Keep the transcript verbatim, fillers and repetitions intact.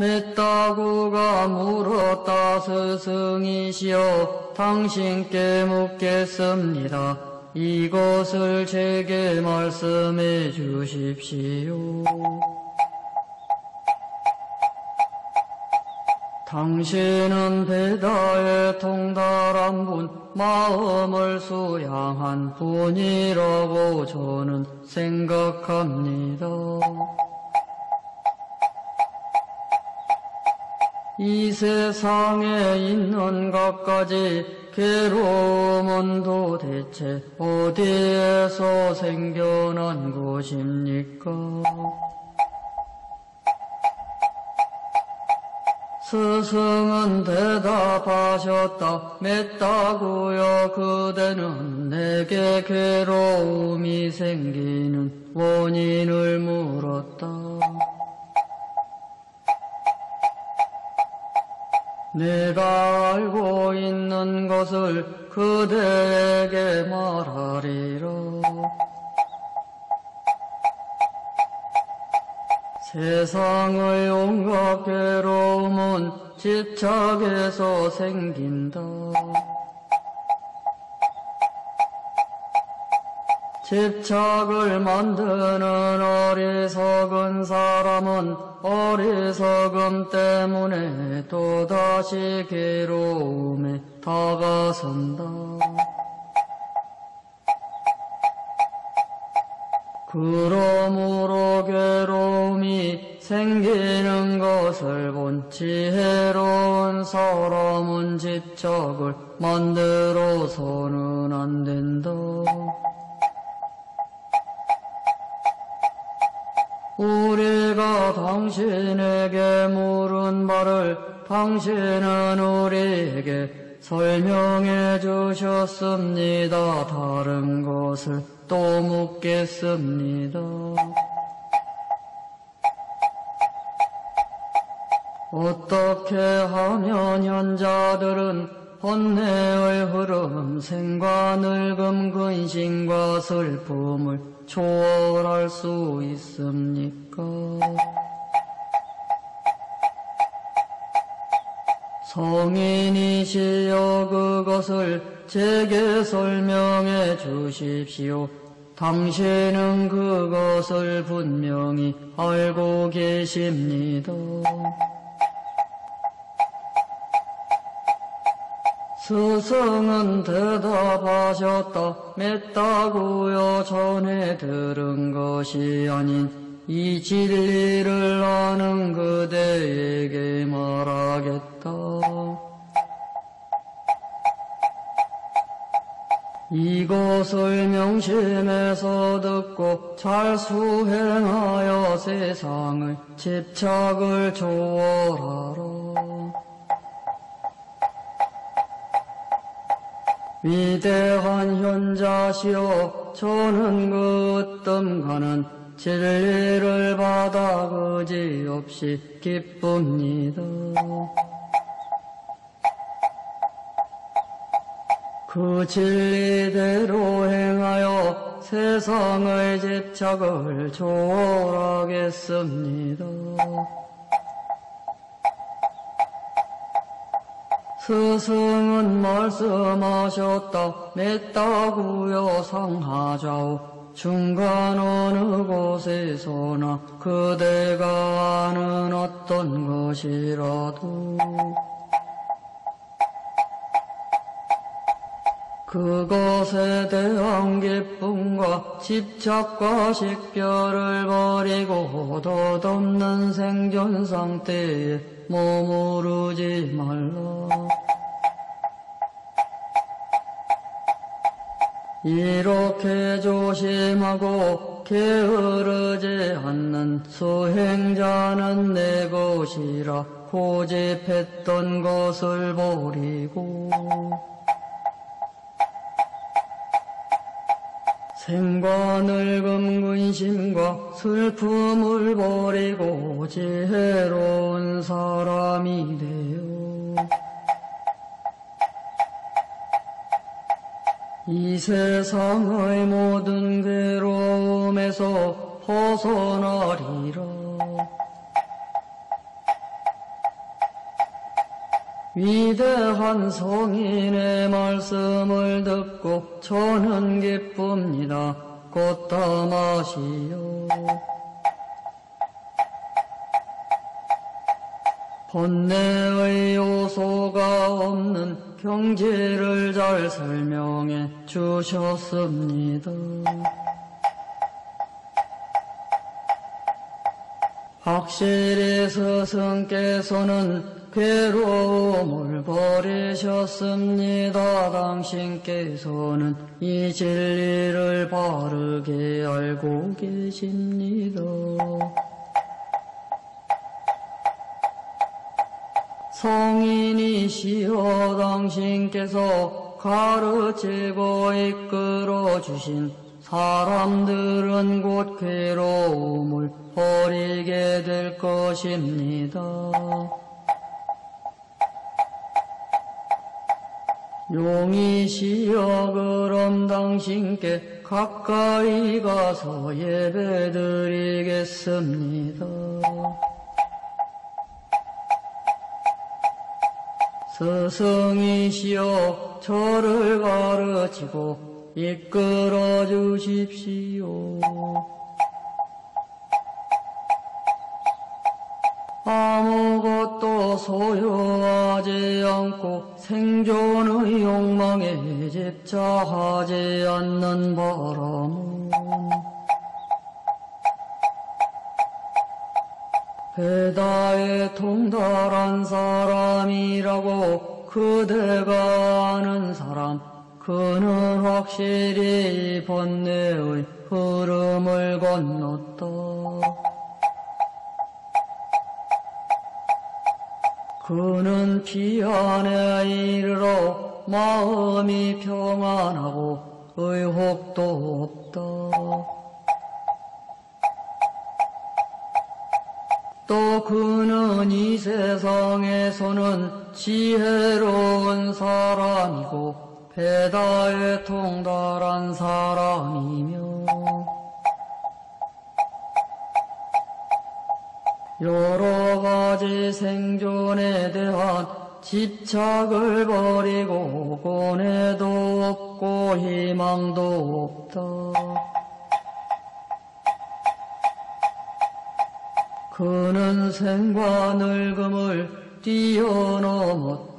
맷다구가 물었다. 스승이시여, 당신께 묻겠습니다. 이것을 제게 말씀해 주십시오. 당신은 배다에 통달한 분, 마음을 수양한 분이라고 저는 생각합니다. 이 세상에 있는 것까지 괴로움은 도대체 어디에서 생겨난 것입니까? 스승은 대답하셨다. 맸다구여, 그대는 내게 괴로움이 생기는 원인을 물었다. 내가 알고 있는 것을 그대에게 말하리라. 세상의 온갖 괴로움은 집착에서 생긴다. 집착을 만드는 어리석은 사람은 어리석음 때문에 또다시 괴로움에 다가선다. 그러므로 괴로움이 생기는 것을 본 지혜로운 사람은 집착을 만들어서는 안 된다. 우리가 당신에게 물은 바를 당신은 우리에게 설명해 주셨습니다. 다른 것을 또 묻겠습니다. 어떻게 하면 현자들은 번뇌의 흐름, 생과 늙음, 근심과 슬픔을 초월할 수 있습니까? 성인이시여, 그것을 제게 설명해 주십시오. 당신은 그것을 분명히 알고 계십니다. 스승은 대답하셨다. 맸다구여, 전에 들은 것이 아닌 이 진리를 아는 그대에게 말하겠다. 이것을 명심해서 듣고 잘 수행하여 세상의 집착을 초월하라. 위대한 현자시여, 저는 그 뜸가는 진리를 받아 거지없이 기쁩니다. 그 진리대로 행하여 세상의 집착을 초월하겠습니다. 스승은 말씀하셨다. 맸다구여, 상하좌우 중간 어느 곳에서나 그대가 아는 어떤 것이라도 그것에 대한 기쁨과 집착과 식별을 버리고 덧없는 생존 상태에 머무르지 말라. 이렇게 조심하고 게으르지 않는 수행자는 내 것이라 고집했던 것을 버리고 생과 늙음, 근심과 슬픔을 버리고 지혜로운 사람이 되어 이 세상의 모든 괴로움에서 벗어나리라. 위대한 성인의 말씀을 듣고 저는 기쁩니다. 곶다마시요. 번뇌의 요소가 없는 경지를 잘 설명해 주셨습니다. 확실히 스승께서는 괴로움을 버리셨습니다. 당신께서는 이 진리를 바르게 알고 계십니다. 성인이시여 당신께서 가르치고 이끌어주신 사람들은 곧 괴로움을 버리게 될 것입니다. 용이시여 그럼 당신께 가까이 가서 예배드리겠습니다. 스승이시여 저를 가르치고 이끌어 주십시오. 아무것도 소유하지 않고 생존의 욕망에 집착하지 않는 바람은 배다에 통달한 사람이라고 그대가 아는 사람, 그는 확실히 이 번뇌의 흐름을 건넜다. 그는 피안에 이르러 마음이 평안하고 의혹도 없다. 또 그는 이 세상에서는 지혜로운 사람이고 배다에 통달한 사람이며 여러 가지 생존에 대한 집착을 버리고 고뇌도 없고 희망도 없다. 그는 생과 늙음을 뛰어넘었다.